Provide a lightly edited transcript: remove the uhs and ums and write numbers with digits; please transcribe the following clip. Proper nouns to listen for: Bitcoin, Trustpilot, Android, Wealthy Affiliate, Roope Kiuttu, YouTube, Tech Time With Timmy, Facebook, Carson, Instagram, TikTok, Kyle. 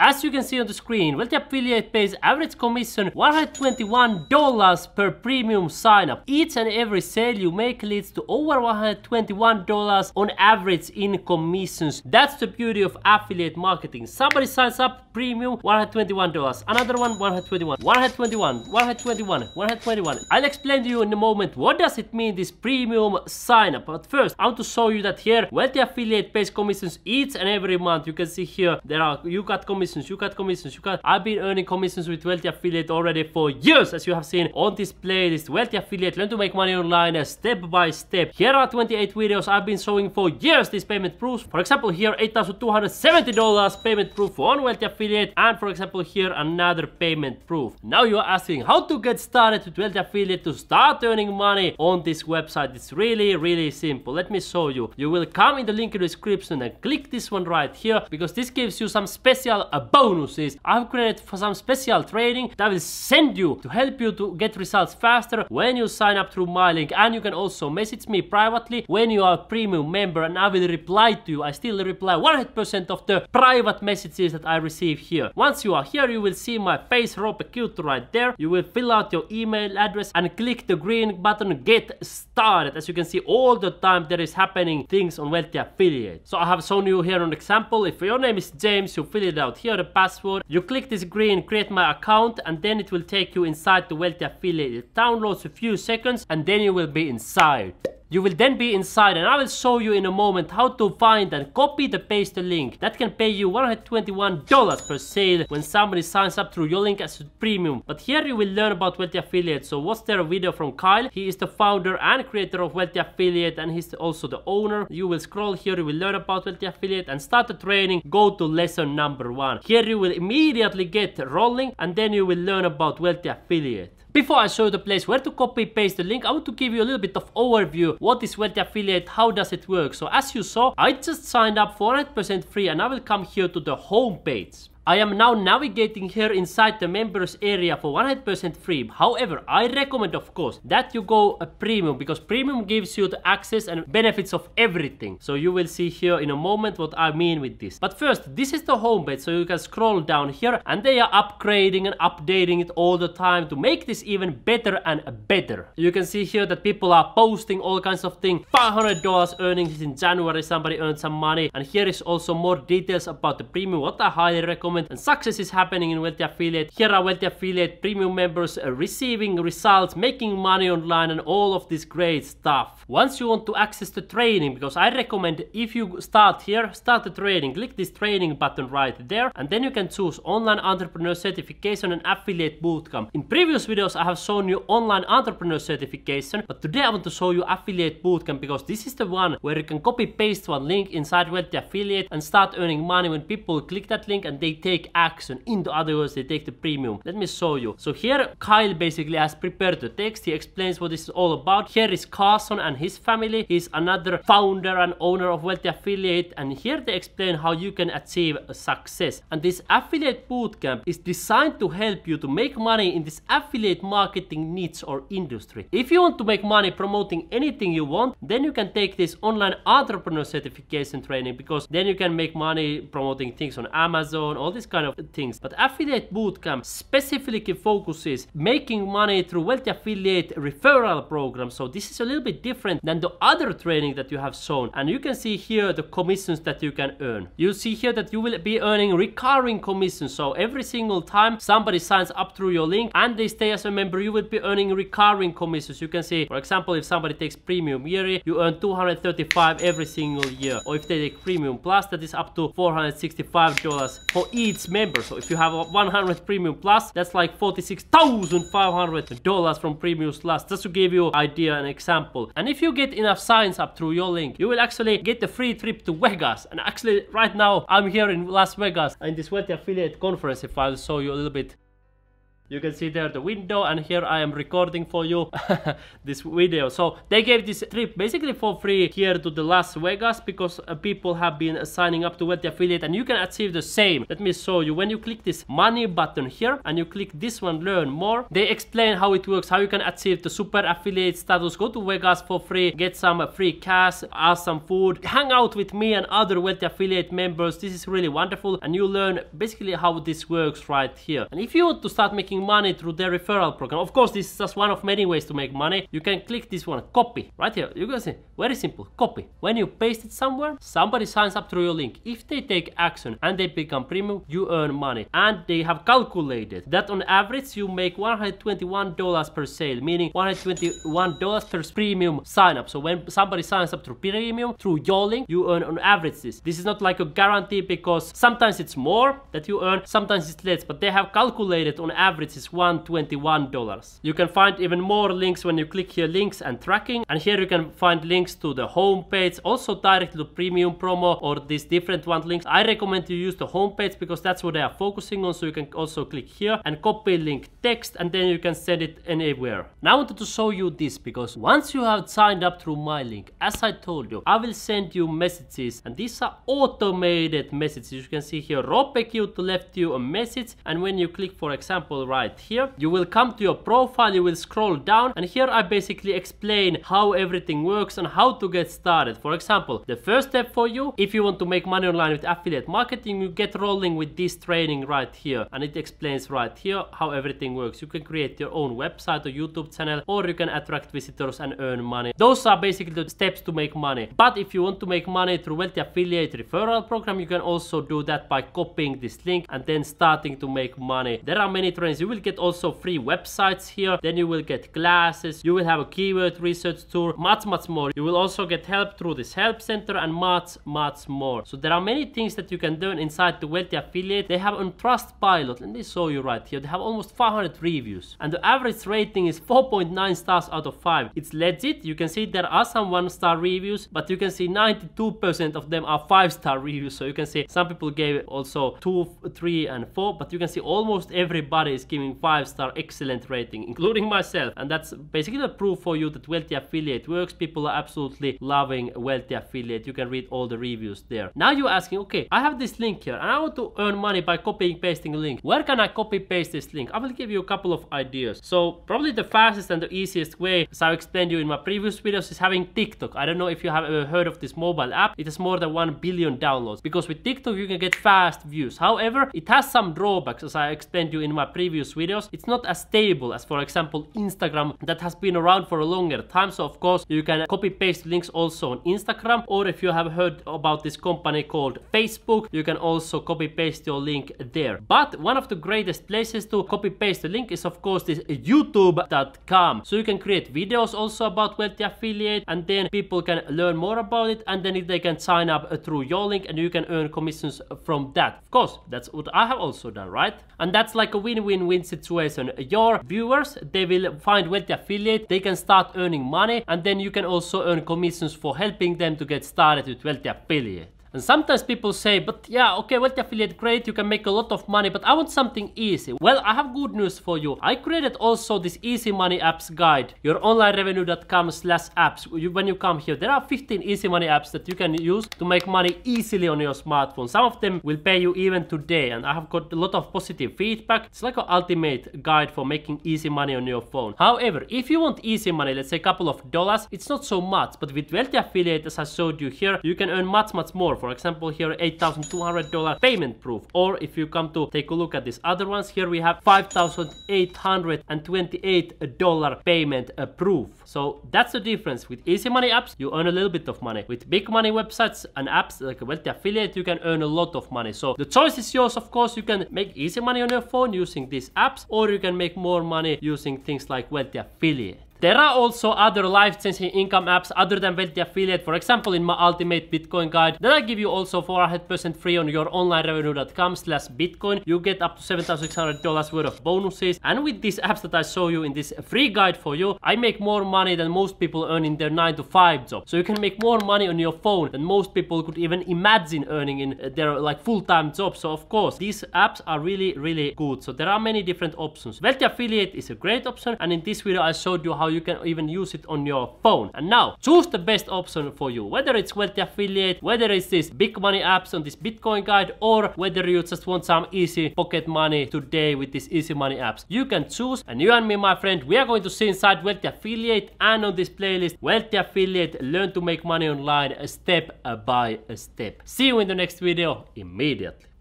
As you can see on the screen, Wealthy Affiliate pays average commission $121 per premium sign-up. Each and every sale you make leads to over $121 on average in commissions. That's the beauty of affiliate marketing. Somebody signs up, premium, $121. Another one, $121. $121, $121, $121. I'll explain to you in a moment what does it mean, this premium sign-up. But first, I want to show you that here, Wealthy Affiliate pays commissions each and every month. You can see here, you got commissions. I've been earning commissions with Wealthy Affiliate already for years, as you have seen on this playlist. Wealthy Affiliate, learn to make money online step by step. Here are 28 videos I've been showing for years these payment proofs. For example, here $8,270 payment proof on Wealthy Affiliate, and for example here another payment proof. Now you are asking how to get started with Wealthy Affiliate, to start earning money on this website. It's really simple. Let me show you. You will come in the link in the description and click this one right here, because this gives you some special bonuses. I've created for some special training that will send you to help you to get results faster when you sign up through my link. And you can also message me privately when you are a premium member, and I will reply to you. I still reply 100% of the private messages that I receive here. Once you are here, you will see my face, Rope Cute, right there. You will fill out your email address and click the green button, get started. As you can see, all the time there is happening things on Wealthy Affiliate. So I have shown you here an example. If your name is James, you fill it out here, the password, you click this green create my account, and then it will take you inside the Wealthy Affiliate. It downloads a few seconds and then you will be inside. You will then be inside, and I will show you in a moment how to find and copy and paste the link that can pay you $121 per sale when somebody signs up through your link as a premium. But here you will learn about Wealthy Affiliate. So watch there a video from Kyle. He is the founder and creator of Wealthy Affiliate, and he's also the owner. You will scroll here, you will learn about Wealthy Affiliate and start the training. Go to lesson number 1. Here you will immediately get rolling, and then you will learn about Wealthy Affiliate. Before I show you the place where to copy paste the link, I want to give you a little bit of overview. What is Wealthy Affiliate? How does it work? So as you saw, I just signed up for 100% free, and I will come here to the home page. I am now navigating here inside the members area for 100% free. However, I recommend, of course, that you go a premium, because premium gives you the access and benefits of everything. So you will see here in a moment what I mean with this. But first, this is the homepage, so you can scroll down here, and they are upgrading and updating it all the time to make this even better and better. You can see here that people are posting all kinds of things. $500 earnings in January, somebody earned some money. And here is also more details about the premium, what I highly recommend. And success is happening in Wealthy Affiliate. Here are Wealthy Affiliate premium members receiving results, making money online, and all of this great stuff. Once you want to access the training, because I recommend if you start here, start the training, click this training button right there, and then you can choose online entrepreneur certification and affiliate bootcamp. In previous videos I have shown you online entrepreneur certification, but today I want to show you affiliate bootcamp, because this is the one where you can copy paste one link inside Wealthy Affiliate and start earning money when people click that link and they take action. In the other words, they take the premium. Let me show you. So here Kyle basically has prepared the text. He explains what this is all about. Here is Carson and his family. He's another founder and owner of Wealthy Affiliate, and here they explain how you can achieve success. And this affiliate bootcamp is designed to help you to make money in this affiliate marketing niche or industry. If you want to make money promoting anything you want, then you can take this online entrepreneur certification training, because then you can make money promoting things on Amazon, all this kind of things. But affiliate bootcamp specifically focuses making money through Wealthy Affiliate referral program. So this is a little bit different than the other training that you have shown. And you can see here the commissions that you can earn. You see here that you will be earning recurring commissions. So every single time somebody signs up through your link and they stay as a member, you will be earning recurring commissions. You can see, for example, if somebody takes premium yearly, you earn $235 every single year. Or if they take premium plus, that is up to $465 for each member. So if you have 100 premium plus, that's like $46,500 from premium plus, just to give you an idea, an example. And if you get enough signs up through your link, you will actually get the free trip to Vegas. And actually right now I'm here in Las Vegas in this Wealthy Affiliate conference. If I'll show you a little bit. You can see there the window, and here I am recording for you this video. So they gave this trip basically for free here to the Las Vegas because people have been signing up to Wealthy Affiliate, and you can achieve the same. Let me show you. When you click this money button here and you click this one, learn more, they explain how it works, how you can achieve the super affiliate status, go to Vegas for free, get some free cash, ask some food, hang out with me and other Wealthy Affiliate members. This is really wonderful, and you learn basically how this works right here. And if you want to start making money through their referral program, of course this is just one of many ways to make money, you can click this one, copy, right here. You can see, very simple, copy. When you paste it somewhere, somebody signs up through your link. If they take action and they become premium, you earn money. And they have calculated that on average you make $121 per sale, meaning $121 per premium sign up. So when somebody signs up through premium through your link, you earn on average this. This is not like a guarantee, because sometimes it's more that you earn, sometimes it's less, but they have calculated on average is $121. You can find even more links when you click here, links and tracking, and here you can find links to the home page, also directly to premium promo or these different one links. I recommend you use the home page because that's what they are focusing on. So you can also click here and copy link text, and then you can send it anywhere. Now I wanted to show you this because once you have signed up through my link, as I told you, I will send you messages, and these are automated messages. You can see here, Rob EQ to left you a message, and when you click, for example, right here, you will come to your profile, you will scroll down, and here I basically explain how everything works and how to get started. For example, the first step for you, if you want to make money online with affiliate marketing, you get rolling with this training right here, and it explains right here how everything works. You can create your own website or YouTube channel, or you can attract visitors and earn money. Those are basically the steps to make money. But if you want to make money through Wealthy Affiliate referral program, you can also do that by copying this link and then starting to make money. There are many trainings. You will get also free websites here, then you will get classes, you will have a keyword research tour, much more. You will also get help through this help center and much more. So there are many things that you can learn inside the Wealthy Affiliate. They have on Trustpilot, let me show you right here, they have almost 500 reviews, and the average rating is 4.9 stars out of 5. It's legit. You can see there are some 1-star reviews, but you can see 92% of them are 5-star reviews. So you can see some people gave also 2, 3 and 4, but you can see almost everybody is giving 5-star excellent rating, including myself, and that's basically the proof for you that Wealthy Affiliate works. People are absolutely loving Wealthy Affiliate. You can read all the reviews there. Now you're asking, okay, I have this link here and I want to earn money by copying pasting a link. Where can I copy paste this link? I will give you a couple of ideas. So probably the fastest and the easiest way, as I explained to you in my previous videos, is having TikTok. I don't know if you have ever heard of this mobile app. It has more than 1 billion downloads, because with TikTok you can get fast views. However, it has some drawbacks, as I explained to you in my previous videos. It's not as stable as, for example, Instagram, that has been around for a longer time. So of course you can copy paste links also on Instagram, or if you have heard about this company called Facebook, you can also copy paste your link there. But one of the greatest places to copy paste the link is of course this youtube.com. So you can create videos also about Wealthy Affiliate, and then people can learn more about it, and then they can sign up through your link and you can earn commissions from that. Of course, that's what I have also done, right? And that's like a win-win-win situation. Your viewers, they will find Wealthy Affiliate, they can start earning money, and then you can also earn commissions for helping them to get started with Wealthy Affiliate. And sometimes people say, but yeah, okay, Wealthy Affiliate, great, you can make a lot of money, but I want something easy. Well, I have good news for you. I created also this easy money apps guide, youronlinerevenue.com/apps. When you come here, there are 15 easy money apps that you can use to make money easily on your smartphone. Some of them will pay you even today, and I have got a lot of positive feedback. It's like an ultimate guide for making easy money on your phone. However, if you want easy money, let's say a couple of dollars, it's not so much, but with Wealthy Affiliate, as I showed you here, you can earn much more. For example, here $8,200 payment proof, or if you come to take a look at these other ones, here we have $5,828 payment proof. So that's the difference. With easy money apps, you earn a little bit of money. With big money websites and apps like Wealthy Affiliate, you can earn a lot of money. So the choice is yours. Of course, you can make easy money on your phone using these apps, or you can make more money using things like Wealthy Affiliate. There are also other live changing income apps other than Wealthy Affiliate. For example, in my ultimate Bitcoin guide that I give you also 400% free on youronlinerevenue.com/Bitcoin, you get up to $7,600 worth of bonuses. And with these apps that I show you in this free guide for you, I make more money than most people earn in their 9-to-5 job. So you can make more money on your phone than most people could even imagine earning in their like full-time job. So of course, these apps are really good. So there are many different options. Wealthy Affiliate is a great option, and in this video I showed you how you can even use it on your phone. And now choose the best option for you, whether it's Wealthy Affiliate, whether it's these big money apps on this Bitcoin guide, or whether you just want some easy pocket money today with these easy money apps. You can choose, and you and me, my friend, we are going to see inside Wealthy Affiliate and on this playlist Wealthy Affiliate, learn to make money online step by step. See you in the next video immediately.